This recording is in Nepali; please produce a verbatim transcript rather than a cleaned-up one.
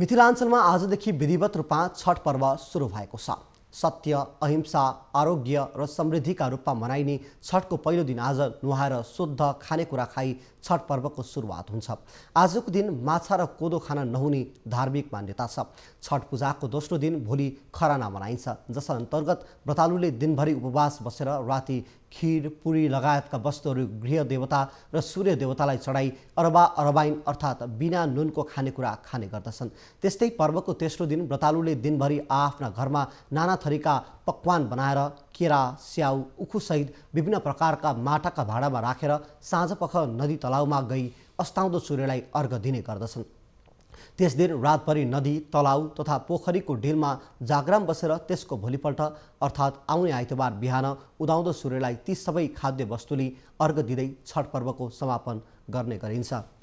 मिथिलाञ्चलमा आजदेखि विधिवत रूपमा छठ पर्व सुरु भएको छ। सत्य, अहिंसा, आरोग्य र समृद्धिका रूपमा मनाइने छठको पहिलो दिन आज नुहाएर शुद्ध खानेकुरा खाई छठ पर्वको सुरुवात हुन्छ। आजको दिन माछा र कोदो खान नहुने धार्मिक मान्यता छ। छठ पूजाको दोस्रो दिन भोलि खराना मनाइन्छ, जस अन्तर्गत व्रतालुले दिनभरि उपवास बसेर राति खीर, पुरी लगायतका वस्तुहरू गृह देवता र सूर्य देवतालाई चढाई अरबा अरबाइन अर्थात् बिना नुनको खानेकुरा खाने गर्दछन्। त्यस्तै पर्वको तेस्रो दिन व्रतालुले दिनभरि आफ्ना घरमा नाना थरीका पकवान बनाएर केरा, स्याउ, उखु सहित विभिन्न प्रकारका माटाका भाँडामा राखेर साँझपख नदी तलाउमा गई अस्ताउँदो सूर्यलाई अर्घ दिने गर्दछन्। त्यस दिन रातभरि नदी, तलाउ तथा पोखरीको ढेलमा जागराम बसेर त्यसको भोलिपल्ट अर्थात् आउने आइतबार बिहान उदाउँदो सूर्यलाई ती सबै खाद्य वस्तुले अर्घ दिँदै छठ पर्वको समापन गर्ने गरिन्छ।